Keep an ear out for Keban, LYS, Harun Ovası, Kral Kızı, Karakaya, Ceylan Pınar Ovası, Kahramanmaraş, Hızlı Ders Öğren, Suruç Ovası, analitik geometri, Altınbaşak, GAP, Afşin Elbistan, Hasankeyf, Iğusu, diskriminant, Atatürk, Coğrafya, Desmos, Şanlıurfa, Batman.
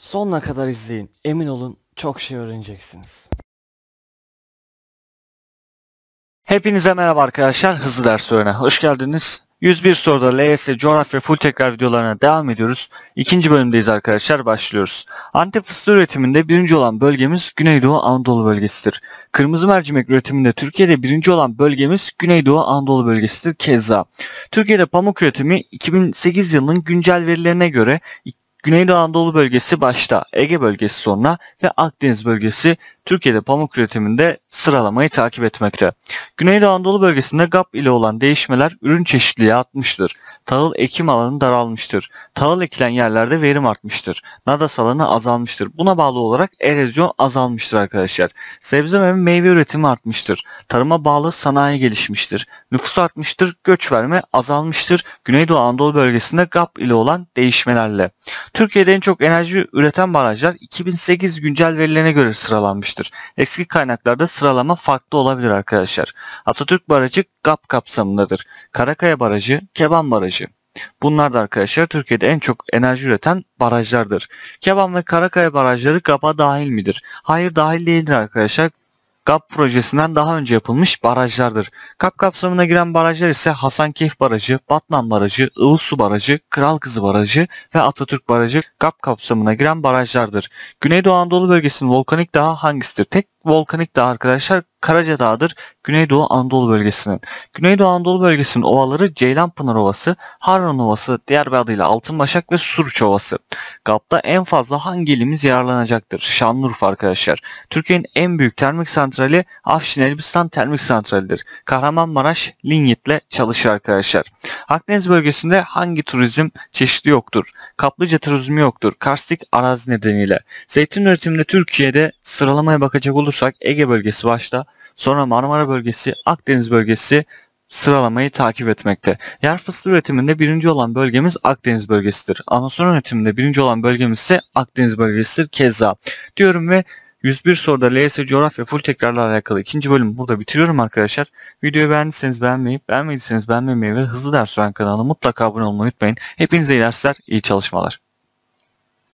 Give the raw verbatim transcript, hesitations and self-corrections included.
Sonuna kadar izleyin. Emin olun çok şey öğreneceksiniz. Hepinize merhaba arkadaşlar. Hızlı ders öğrene hoş geldiniz. yüz bir soruda L Y S coğrafya full tekrar videolarına devam ediyoruz. İkinci bölümdeyiz arkadaşlar, başlıyoruz. Antep fıstığı üretiminde birinci olan bölgemiz Güneydoğu Anadolu bölgesidir. Kırmızı mercimek üretiminde Türkiye'de birinci olan bölgemiz Güneydoğu Anadolu bölgesidir keza. Türkiye'de pamuk üretimi iki bin sekiz yılının güncel verilerine göre Güneydoğu Anadolu bölgesi başta, Ege bölgesi sonra ve Akdeniz bölgesi Türkiye'de pamuk üretiminde sıralamayı takip etmekte. Güneydoğu Anadolu bölgesinde G A P ile olan değişmeler ürün çeşitliliği artmıştır. Tahıl ekim alanı daralmıştır. Tahıl ekilen yerlerde verim artmıştır. Nadas alanı azalmıştır. Buna bağlı olarak erozyon azalmıştır arkadaşlar. Sebze ve meyve üretimi artmıştır. Tarıma bağlı sanayi gelişmiştir. Nüfus artmıştır. Göç verme azalmıştır. Güneydoğu Anadolu bölgesinde G A P ile olan değişmelerle. Türkiye'de en çok enerji üreten barajlar iki bin sekiz güncel verilerine göre sıralanmıştır. Eski kaynaklarda sıralama farklı olabilir arkadaşlar. Atatürk Barajı G A P kapsamındadır. Karakaya Barajı, Keban Barajı. Bunlar da arkadaşlar Türkiye'de en çok enerji üreten barajlardır. Keban ve Karakaya barajları G A P'a dahil midir? Hayır, dahil değildir arkadaşlar. G A P projesinden daha önce yapılmış barajlardır. G A P kapsamına giren barajlar ise Hasankeyf Barajı, Batman Barajı, Iğusu Barajı, Kral Kızı Barajı ve Atatürk Barajı G A P kapsamına giren barajlardır. Güneydoğu Anadolu bölgesinin volkanik dağı hangisidir? Tek volkanik dağ arkadaşlar Karaca Dağı'dır Güneydoğu Anadolu bölgesinin. Güneydoğu Anadolu bölgesinin ovaları Ceylan Pınar Ovası, Harun Ovası, diğer bir adıyla Altınbaşak ve Suruç Ovası. G A P'ta en fazla hangi ilimiz yararlanacaktır? Şanlıurfa arkadaşlar. Türkiye'nin en büyük termik santrali Afşin Elbistan termik santralidir. Kahramanmaraş Linyit'le çalışır arkadaşlar. Akdeniz bölgesinde hangi turizm çeşidi yoktur? Kaplıca turizmi yoktur. Karstik arazi nedeniyle. Zeytin üretiminde Türkiye'de sıralamaya bakacak olursak Ege bölgesi başta, sonra Marmara bölgesi, Akdeniz bölgesi sıralamayı takip etmekte. Yer fıstığı üretiminde birinci olan bölgemiz Akdeniz bölgesidir. Anason üretiminde birinci olan bölgemiz ise Akdeniz bölgesidir keza diyorum ve yüz bir soruda L Y S coğrafya full tekrarla alakalı ikinci bölümü burada bitiriyorum arkadaşlar. Videoyu beğendiyseniz beğenmeyi, beğenmediyseniz beğenmemeyi ve hızlı ders öğren kanalına mutlaka abone olmayı unutmayın. Hepinize iyi dersler, iyi çalışmalar.